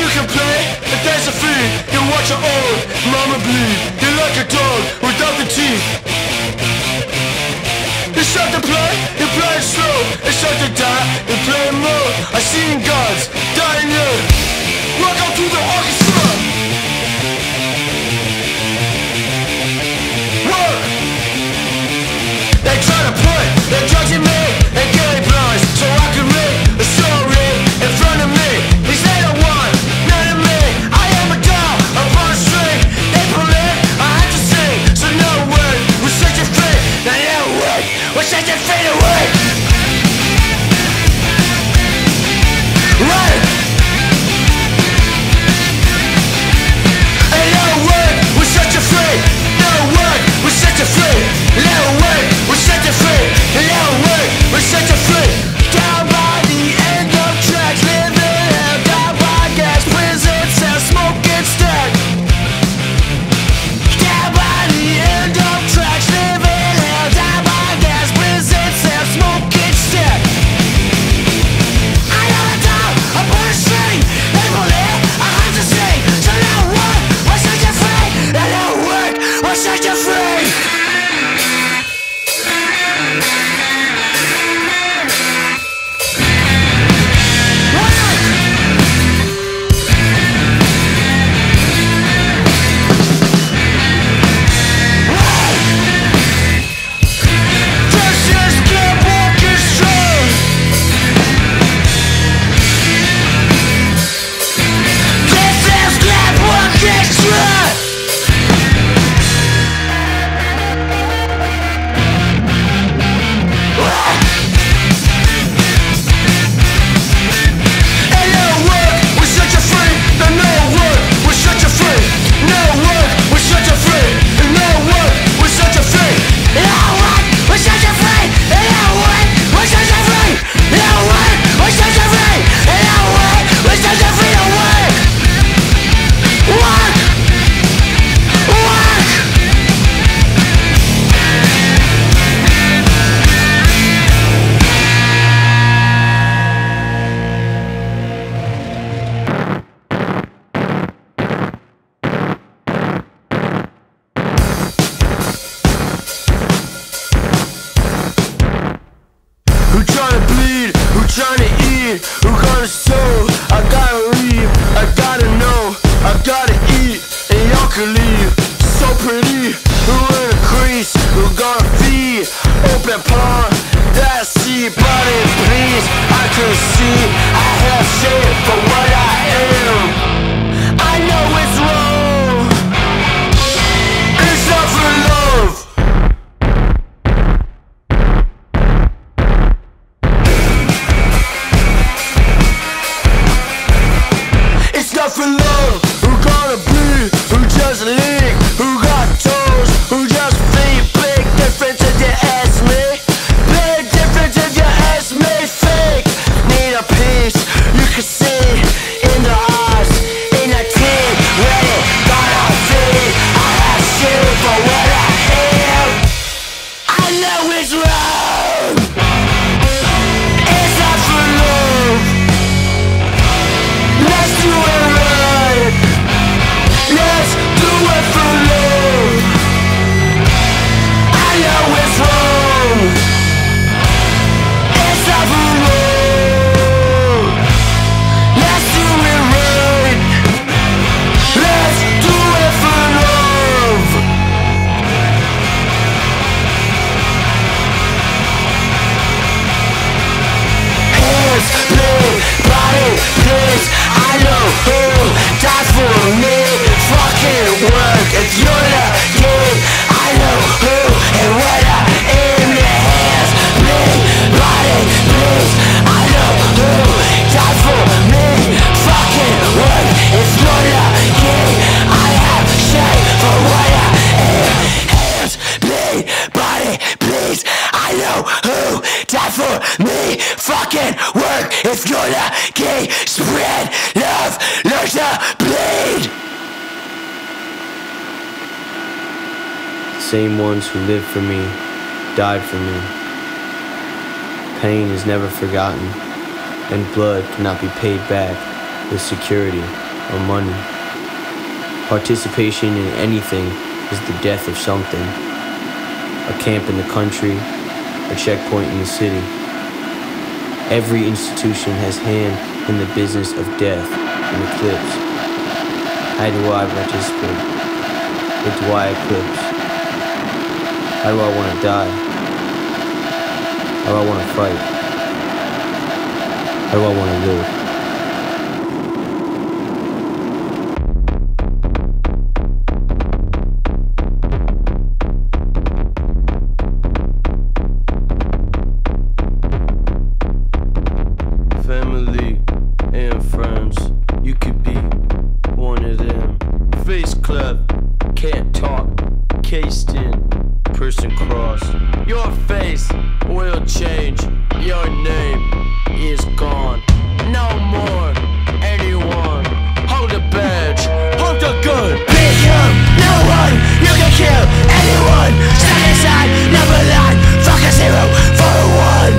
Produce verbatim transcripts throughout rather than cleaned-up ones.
you can play if there's a fee. You watch your old mama bleed. You're like a dog without the teeth. It's time to play, you play it slow. It's time to die, you play it more. I seen gods dying young. Welcome to the orchestra. Work. They try to put their drugs in me and get it blind, so I can make a story in front of me. These they don't want none of me. I am a doll upon a string. They believe I had to sing, so no word was such a fate. Now no word was such a fate away. Right. And no word was such a fate. No word was such a fate. No word was such a fate. No word was such a fate. Down by the end of tracks, living hell, down by gas, prison cells, smoking stack. Down by the end of tracks, living hell, down by gas, prison cells, smoking stack. I am a dog upon a string. They believe I have to sing, so no word was such a fate. And no word was such a fate. Lived for me, died for me. Pain is never forgotten, and blood cannot be paid back with security. or money. Participation in anything is the death of something. A camp in the country, a checkpoint in the city. Every institution has hand in the business of death and eclipse. How do I participate? What do I eclipse? How do I want to die? How do I want to fight? How do I want to live? Family and friends, you could be one of them. Face club, can't talk, cased in, person crossed. Your face will change, your name is gone. No more anyone. Hold the badge, hold the gun. Beat you, no one, you can kill anyone. Stand aside, never lie, fuck a zero for a one.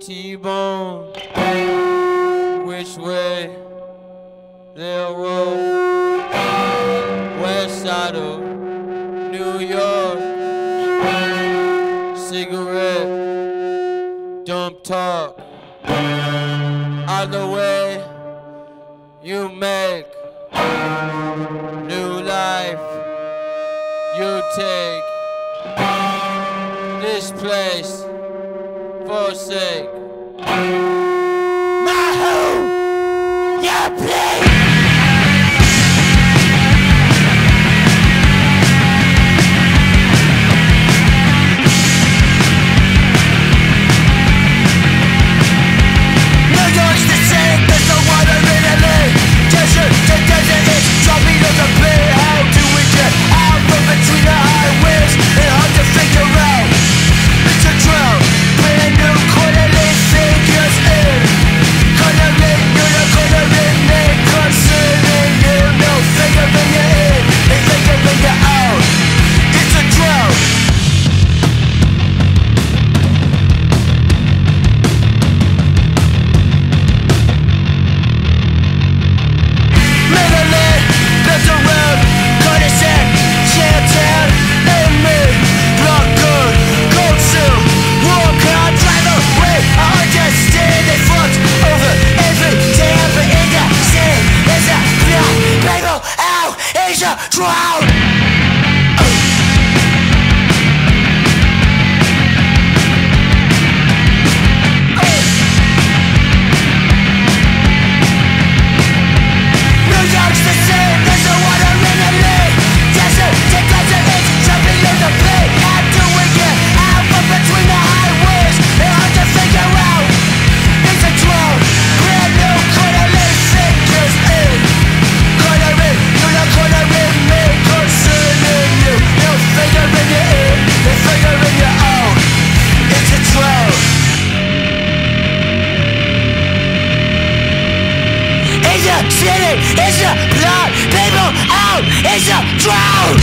T-bone, which way they'll roll, west side of New York, cigarette, dump talk, either way you make, new life you take, this place forsake. Mahu, yeah, please. Between the highways, they're hard to figure out. city, it's a lot. People out, it's a drought.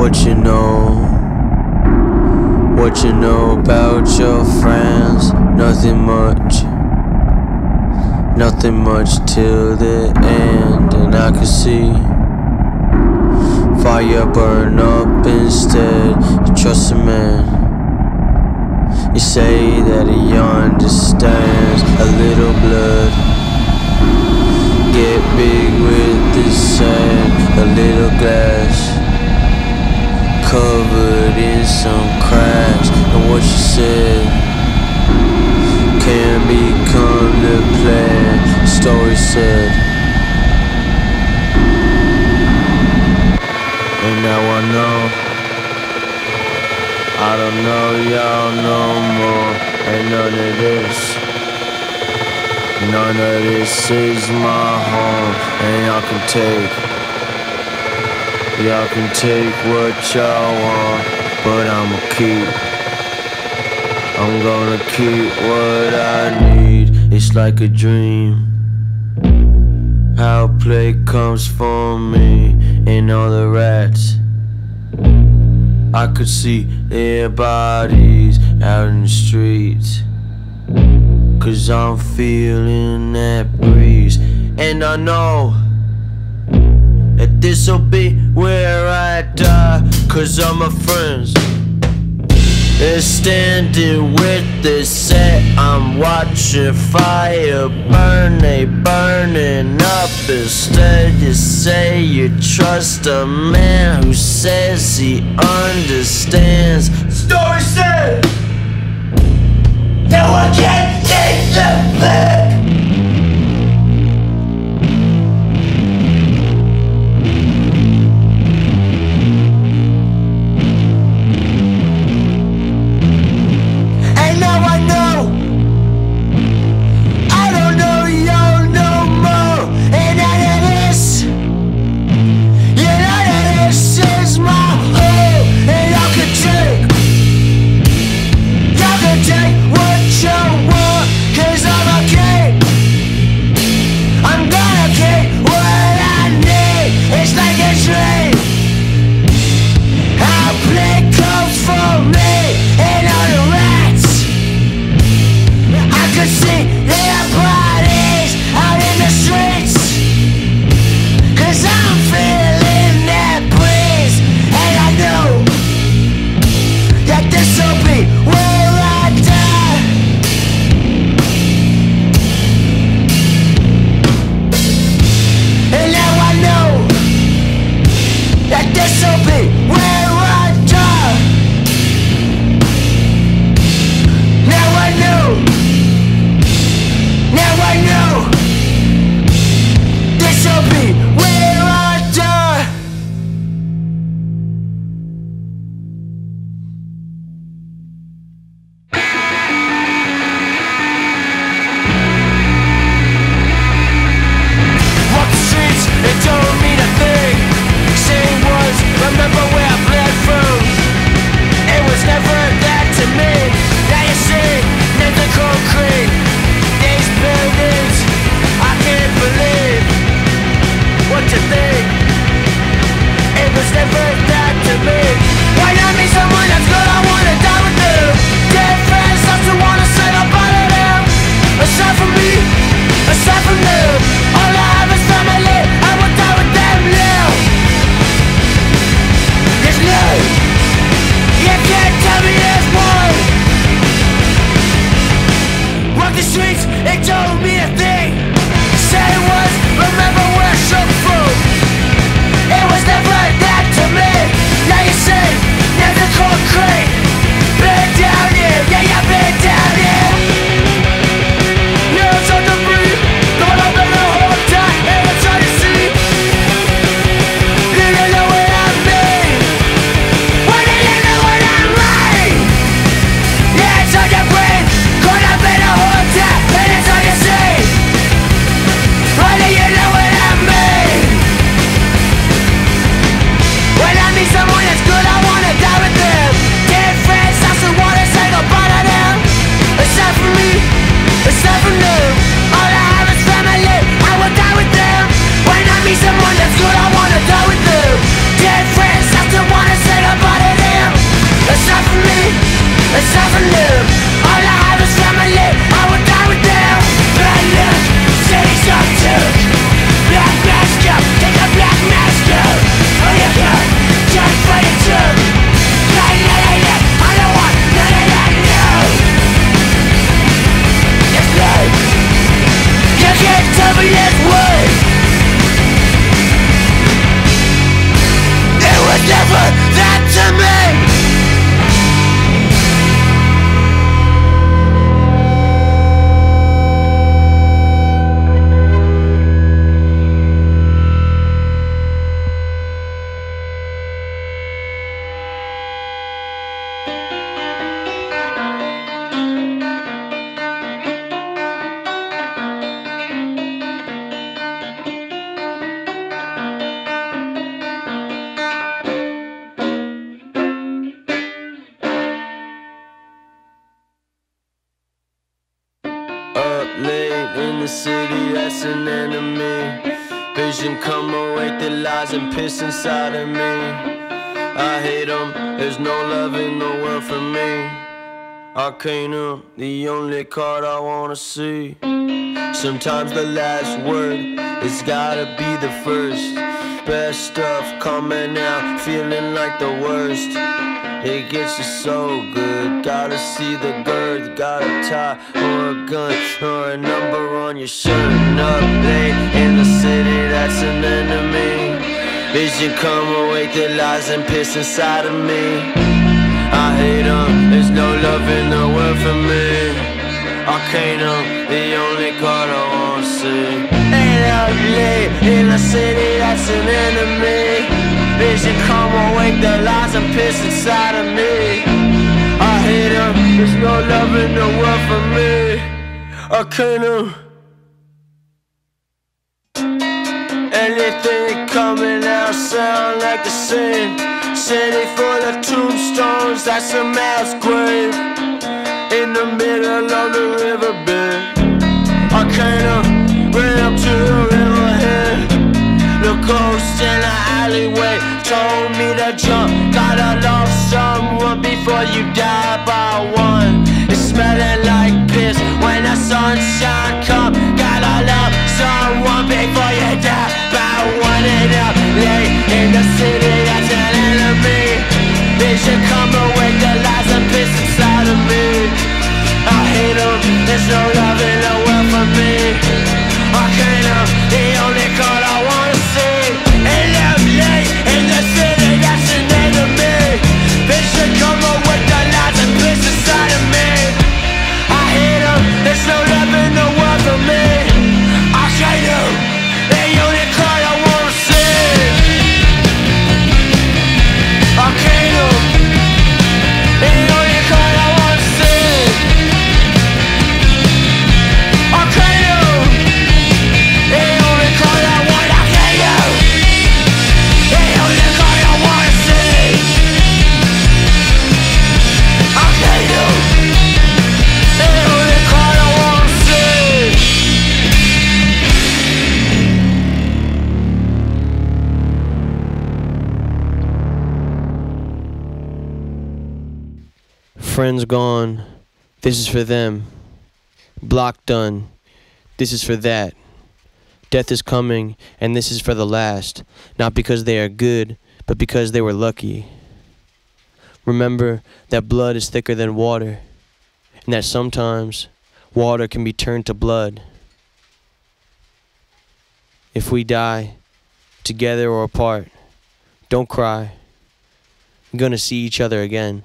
What you know, what you know about your friends? Nothing much, nothing much till the end. And I can see fire burn up instead. You trust a man, you say that he understands. A little blood, get big with the sand. A little glass covered in some cracks, and what she said can become the plan. Story said, and now I know I don't know y'all no more. And none of this, none of this is my home. And y'all can take, y'all can take what y'all want, but I'ma keep, I'm gonna keep what I need. It's like a dream, how play comes for me, and all the rats, I could see their bodies out in the streets, 'cause I'm feeling that breeze. And I know that this'll be where I die, 'cause all my friends, they're standing with the set. I'm watching fire burn, they burning up. Instead you say you trust a man who says he understands. Story said, no one can take the blame. I hate 'em. There's no love in the world for me. Arcanum, the only card I wanna see. Sometimes the last word, it's gotta be the first. Best stuff coming out, feeling like the worst. It gets you so good. Gotta see the girth, got a tie or a gun or a number on your shirt. Up late in the city, that's an enemy. Vision come awake, the lies and piss inside of me. I hate 'em, there's no love in the world for me. Arcanum, the only card I wanna see. And up late in the city, that's an enemy. Vision come awake, the lies and piss inside of me. I hate 'em, there's no love in the world for me. Arcanum. Anything coming out sound like a sin. City full of tombstones, that's a mass grave. In the middle of the riverbed. Arcanum, ran up to the riverhead. The ghost in the alleyway told me to jump. Gotta love someone before you die by one. It's smelling like piss when the sunshine comes. Gotta love someone before you die by one. And up late in the city, that's an enemy. Vision come awake, the lies and piss inside of me. I hate 'em, there's no love in the world for me. I can't help the only call I wanna see. And I'm late in the city, that's an enemy. Bitch, they come up with the lies and piss inside of me. I hate 'em, there's no love in the world for me. I hate 'em, the only call I wanna see. I hate 'em, the only call I wanna see. I hate 'em, the only call I wanna hate 'em. The only call I wanna see. I hate 'em, the only call I wanna see. Friends gone, this is for them. Block done, this is for that. Death is coming, and this is for the last. Not because they are good, but because they were lucky. Remember that blood is thicker than water, and that sometimes water can be turned to blood. If we die, together or apart, don't cry. We're gonna see each other again.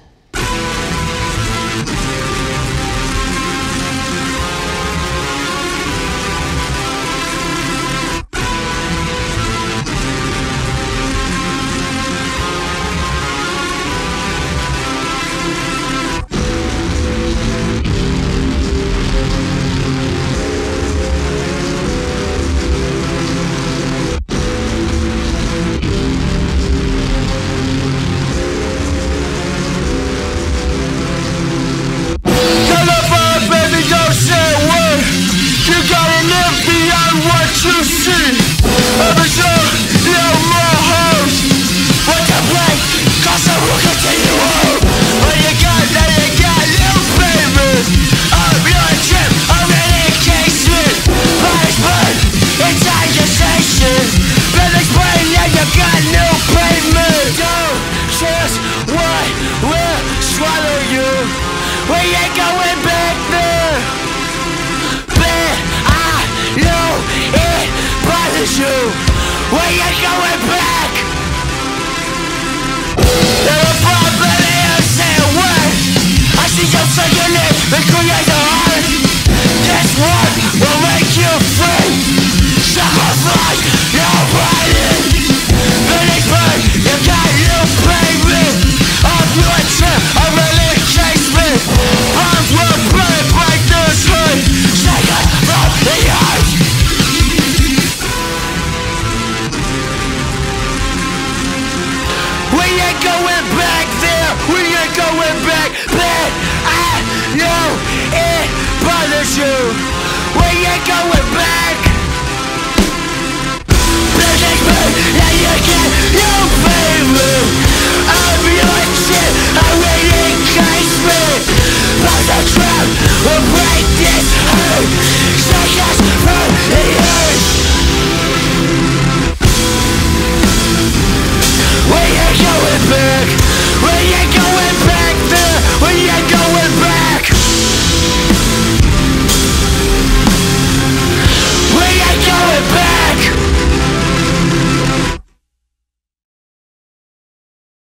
You. We ain't going back.